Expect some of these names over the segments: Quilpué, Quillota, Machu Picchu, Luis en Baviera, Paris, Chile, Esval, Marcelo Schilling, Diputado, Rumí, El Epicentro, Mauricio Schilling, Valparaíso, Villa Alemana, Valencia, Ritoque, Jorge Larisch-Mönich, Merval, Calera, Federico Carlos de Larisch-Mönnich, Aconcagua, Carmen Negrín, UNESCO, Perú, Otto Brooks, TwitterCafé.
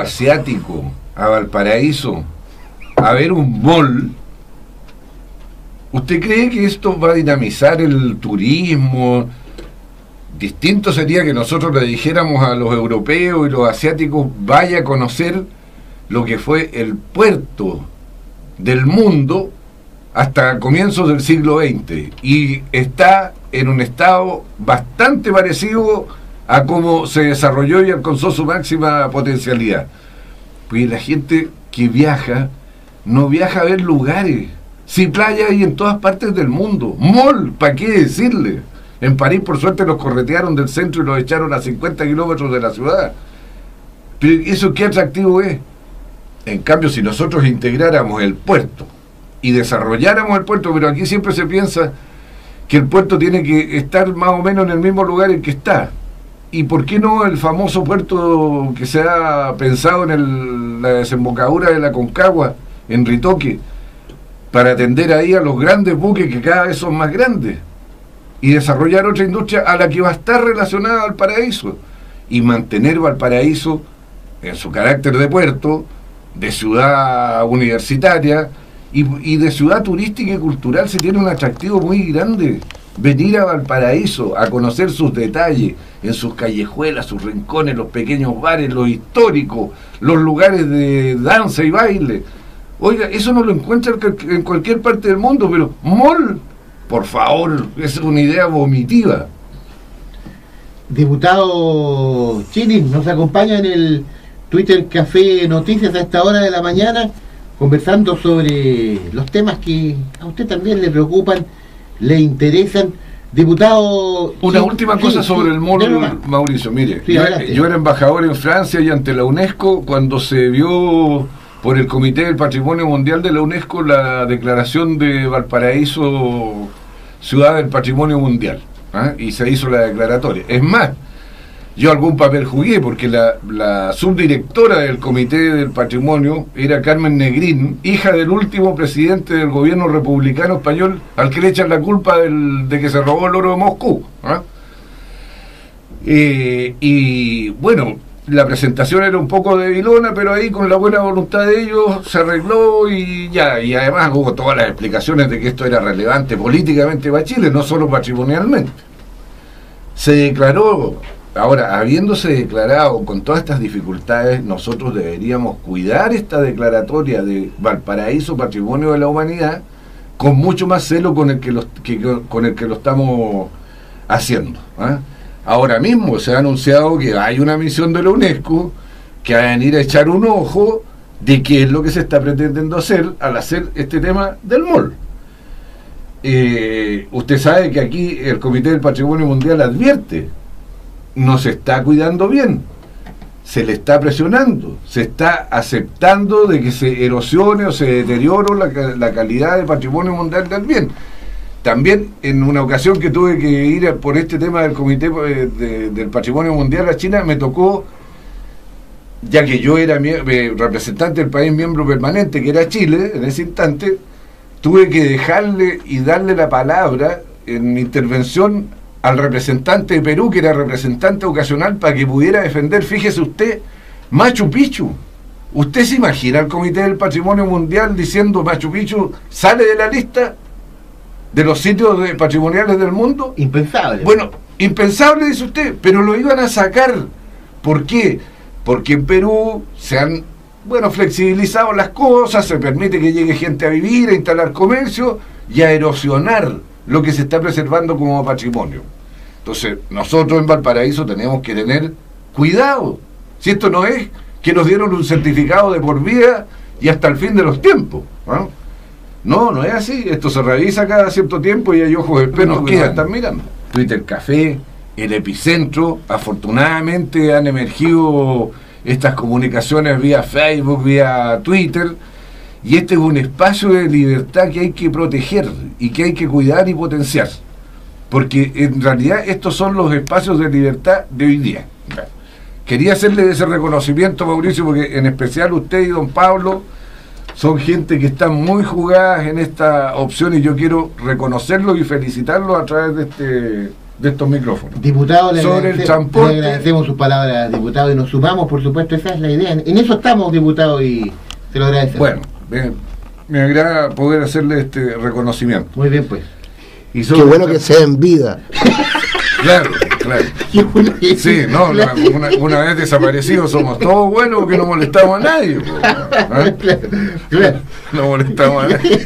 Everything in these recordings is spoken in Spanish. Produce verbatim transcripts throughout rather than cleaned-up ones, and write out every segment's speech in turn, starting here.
Asiático a Valparaíso a ver un mall. ¿Usted cree que esto va a dinamizar el turismo? Distinto sería que nosotros le dijéramos a los europeos y los asiáticos: vaya a conocer lo que fue el puerto del mundo hasta comienzos del siglo veinte, y está en un estado bastante parecido a cómo se desarrolló y alcanzó su máxima potencialidad. Pues la gente que viaja, no viaja a ver lugares. Si playa hay en todas partes del mundo. Mall, ¿para qué decirle? En París, por suerte, los corretearon del centro y los echaron a cincuenta kilómetros de la ciudad. Pero ¿eso qué atractivo es? En cambio, si nosotros integráramos el puerto y desarrolláramos el puerto, pero aquí siempre se piensa que el puerto tiene que estar más o menos en el mismo lugar en que está. ¿Y por qué no el famoso puerto que se ha pensado en el, la desembocadura de la Aconcagua, en Ritoque, para atender ahí a los grandes buques que cada vez son más grandes y desarrollar otra industria a la que va a estar relacionada Valparaíso y mantener Valparaíso en su carácter de puerto, de ciudad universitaria y, y de ciudad turística y cultural? Se tiene un atractivo muy grande. Venir a Valparaíso a conocer sus detalles, en sus callejuelas, sus rincones, los pequeños bares, los históricos, los lugares de danza y baile. Oiga, eso no lo encuentra en cualquier parte del mundo, pero mall, por favor, es una idea vomitiva. Diputado Schilling, nos acompaña en el Twitter Café Noticias a esta hora de la mañana, conversando sobre los temas que a usted también le preocupan, le interesan. Diputado, una sí, última sí, cosa sí, sobre sí, el mall, Mauricio. Mire, sí, yo, yo era embajador en Francia y ante la UNESCO, cuando se vio por el Comité del Patrimonio Mundial de la UNESCO la declaración de Valparaíso Ciudad del Patrimonio Mundial, ¿eh? Y se hizo la declaratoria. Es más, yo algún papel jugué, porque la, la subdirectora del Comité del Patrimonio era Carmen Negrín, hija del último presidente del gobierno republicano español, al que le echan la culpa del, de que se robó el oro de Moscú, ¿eh? Eh, y bueno, la presentación era un poco debilona, pero ahí con la buena voluntad de ellos se arregló y ya, y además hubo todas las explicaciones de que esto era relevante políticamente para Chile, no solo patrimonialmente. Se declaró. Ahora, habiéndose declarado con todas estas dificultades, nosotros deberíamos cuidar esta declaratoria de Valparaíso Patrimonio de la Humanidad con mucho más celo con el que, los, que, con el que lo estamos haciendo, ¿eh? Ahora mismo se ha anunciado que hay una misión de la UNESCO que va a venir a echar un ojo de qué es lo que se está pretendiendo hacer al hacer este tema del mall. Eh, usted sabe que aquí el Comité del Patrimonio Mundial advierte: no se está cuidando bien, se le está presionando, se está aceptando de que se erosione o se deteriore la, la calidad del patrimonio mundial del bien. También en una ocasión que tuve que ir a, por este tema del Comité de, de, del Patrimonio Mundial a China, me tocó, ya que yo era mi, eh, representante del país miembro permanente, que era Chile en ese instante, tuve que dejarle y darle la palabra en mi intervención al representante de Perú, que era representante ocasional, para que pudiera defender, fíjese usted, Machu Picchu. ¿Usted se imagina el Comité del Patrimonio Mundial diciendo Machu Picchu sale de la lista de los sitios de patrimoniales del mundo? Impensable. Bueno, impensable dice usted, pero lo iban a sacar. ¿Por qué? Porque en Perú se han, bueno, flexibilizado las cosas, se permite que llegue gente a vivir, a instalar comercio y a erosionar lo que se está preservando como patrimonio. Entonces, nosotros en Valparaíso tenemos que tener cuidado. Si esto no es que nos dieron un certificado de por vida y hasta el fin de los tiempos, ¿no? No, no es así. Esto se revisa cada cierto tiempo y hay ojos expertos que ya están mirando. Twitter Café, El Epicentro, afortunadamente han emergido estas comunicaciones vía Facebook, vía Twitter, y este es un espacio de libertad que hay que proteger y que hay que cuidar y potenciar. Porque en realidad estos son los espacios de libertad de hoy día. Quería hacerle ese reconocimiento, Mauricio, porque en especial usted y don Pablo son gente que están muy jugadas en esta opción, y yo quiero reconocerlo y felicitarlo a través de este de estos micrófonos. Diputado, le, sobre el transporte, le agradecemos sus palabras, diputado, y nos sumamos, por supuesto, esa es la idea. En eso estamos, diputado, y se lo agradecemos. Bueno, bien, me agrada poder hacerle este reconocimiento. Muy bien, pues. Y qué bueno que sea en vida. Claro, claro. Sí, no, la, una, una vez desaparecidos somos todos buenos porque no molestamos a nadie. ¿Eh? No molestamos a nadie.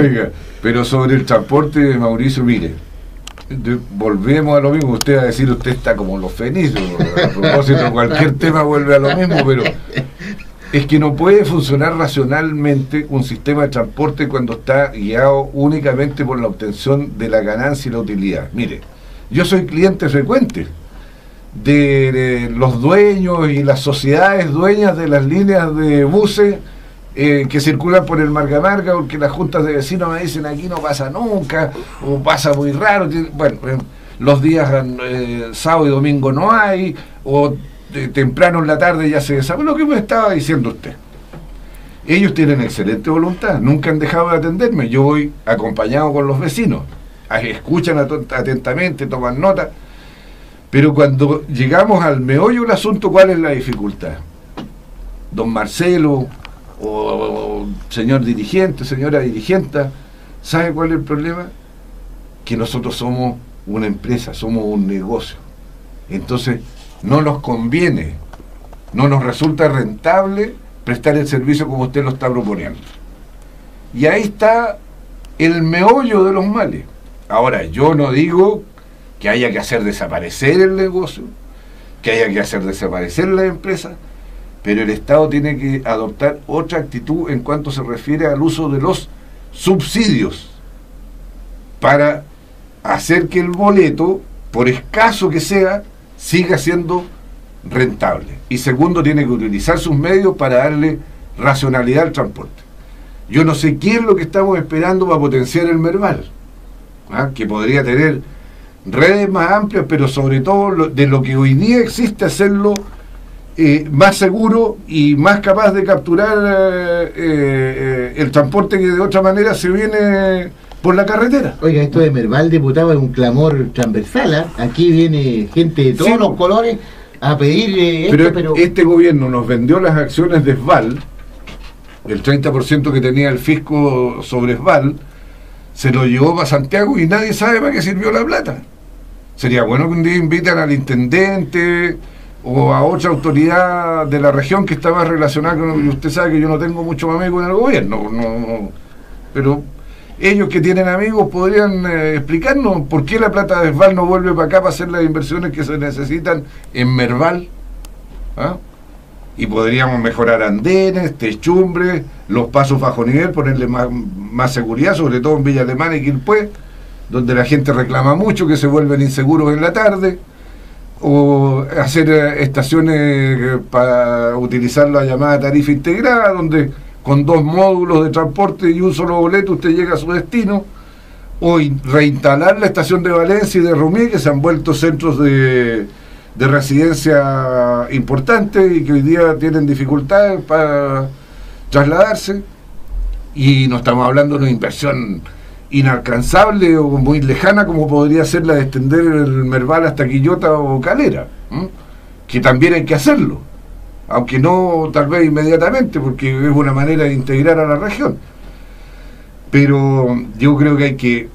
Oiga, pero sobre el transporte, Mauricio, mire, volvemos a lo mismo. Usted va a decir, usted está como los fenicios. A propósito, cualquier tema vuelve a lo mismo, pero es que no puede funcionar racionalmente un sistema de transporte cuando está guiado únicamente por la obtención de la ganancia y la utilidad. Mire, yo soy cliente frecuente de, de los dueños y las sociedades dueñas de las líneas de buses eh, que circulan por el Marga Marga, porque las juntas de vecinos me dicen aquí no pasa nunca, o pasa muy raro, bueno, los días eh, sábado y domingo no hay, o temprano en la tarde ya se desarrolla. Lo que me estaba diciendo usted, ellos tienen excelente voluntad, nunca han dejado de atenderme, yo voy acompañado con los vecinos, escuchan atentamente, toman nota, pero cuando llegamos al meollo del asunto, ¿cuál es la dificultad? Don Marcelo o señor dirigente, señora dirigente, ¿sabe cuál es el problema? Que nosotros somos una empresa, somos un negocio, entonces no nos conviene, no nos resulta rentable prestar el servicio como usted lo está proponiendo. Y ahí está el meollo de los males. Ahora, yo no digo que haya que hacer desaparecer el negocio, que haya que hacer desaparecer la empresa, pero el Estado tiene que adoptar otra actitud en cuanto se refiere al uso de los subsidios para hacer que el boleto, por escaso que sea, siga siendo rentable. Y segundo, tiene que utilizar sus medios para darle racionalidad al transporte. Yo no sé qué es lo que estamos esperando para potenciar el Merval, ¿ah? Que podría tener redes más amplias, pero sobre todo lo, de lo que hoy día existe, hacerlo eh, más seguro y más capaz de capturar eh, eh, el transporte que de otra manera se viene por la carretera. Oiga, esto de Merval, diputado, es un clamor transversal, ¿eh? Aquí viene gente de todos sí, los colores a pedir eh, pero, esto, pero este gobierno nos vendió las acciones de Esval, el treinta por ciento que tenía el fisco sobre Esval, se lo llevó para Santiago y nadie sabe para qué sirvió la plata. Sería bueno que un día invitan al intendente o a otra autoridad de la región que está más relacionada con... Y usted sabe que yo no tengo mucho amigo en el gobierno, no, no, pero... ellos que tienen amigos podrían eh, explicarnos por qué la plata de Esval no vuelve para acá para hacer las inversiones que se necesitan en Merval, ¿ah? Y podríamos mejorar andenes, techumbres, los pasos bajo nivel, ponerle más, más seguridad, sobre todo en Villa Alemana y Quilpué, donde la gente reclama mucho que se vuelven inseguros en la tarde, o hacer eh, estaciones eh, para utilizar la llamada tarifa integrada, donde con dos módulos de transporte y un solo boleto usted llega a su destino, o reinstalar la estación de Valencia y de Rumí, que se han vuelto centros de, de residencia importantes y que hoy día tienen dificultades para trasladarse, y no estamos hablando de una inversión inalcanzable o muy lejana como podría ser la de extender el Merval hasta Quillota o Calera, ¿eh? Que también hay que hacerlo, aunque no tal vez inmediatamente, porque es una manera de integrar a la región. Pero yo creo que hay que,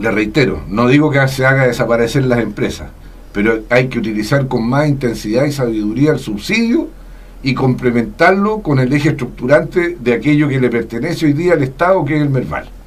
le reitero, no digo que se haga desaparecer las empresas, pero hay que utilizar con más intensidad y sabiduría el subsidio y complementarlo con el eje estructurante de aquello que le pertenece hoy día al Estado, que es el Merval.